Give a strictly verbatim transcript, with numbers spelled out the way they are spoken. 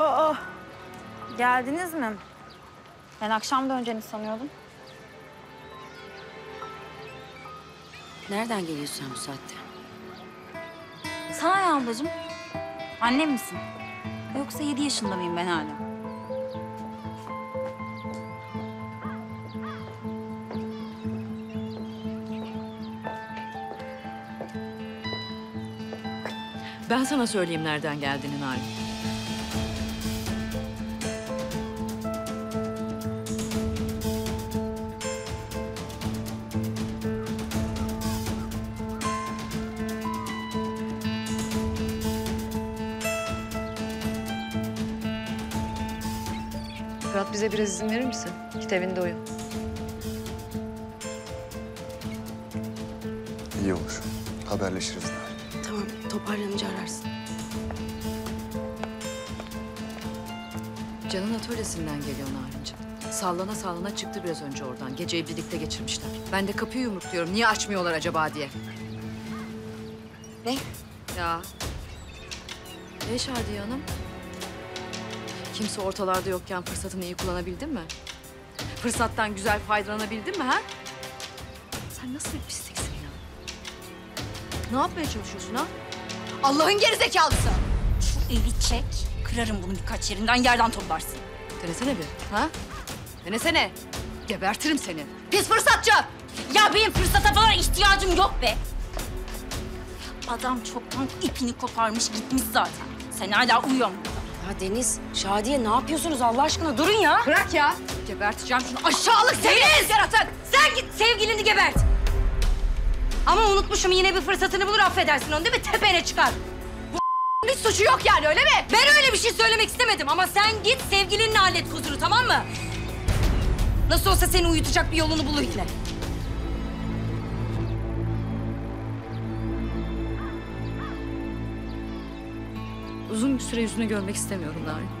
Aa! Geldiniz mi? Ben akşam döneceğini sanıyordum. Nereden geliyorsun bu saatte? Sana ya ablacığım? Annem misin? Yoksa yedi yaşında mıyım ben hala? Ben sana söyleyeyim nereden geldiğini Narin. Fırat, bize biraz izin verir misin? Git evinde uyu. İyi olur. Haberleşiriz Narin. Tamam, toparlanınca ararsın. Can'ın atölyesinden geliyor Narin'cim. Sallana sallana çıktı biraz önce oradan. Geceyi birlikte geçirmişler. Ben de kapıyı yumrukluyorum. Niye açmıyorlar acaba diye. Ne? Ya. Ne Şadiye Hanım? Kimse ortalarda yokken fırsatını iyi kullanabildin mi? Fırsattan güzel faydalanabildin mi ha? Sen nasıl bir pislik? Ne yapmaya çalışıyorsun ha? Allah'ın gerizekalısı! Şu evi çek, kırarım bunu birkaç yerinden, yerden toplarsın. Denesene bir, ha? Denesene. Gebertirim seni. Pis fırsatçı! Ya benim fırsata falan ihtiyacım yok be! Adam çoktan ipini koparmış, gitmiş zaten. Sen hala uyuyorsun burada. Ya Deniz, Şadiye ne yapıyorsunuz Allah aşkına? Durun ya! Bırak ya! Geberteceğim şunu, aşağılık sevgilini yaratık! Sen git sevgilini gebert! Ama unutmuşum, yine bir fırsatını bulur, affedersin onu değil mi? Tepene çıkar. Bu hiç suçu yok yani, öyle mi? Ben öyle bir şey söylemek istemedim ama sen git sevgilinle hallet kusuru, tamam mı? Nasıl olsa seni uyutacak bir yolunu bulur yine. Uzun bir süre yüzünü görmek istemiyorum Narin.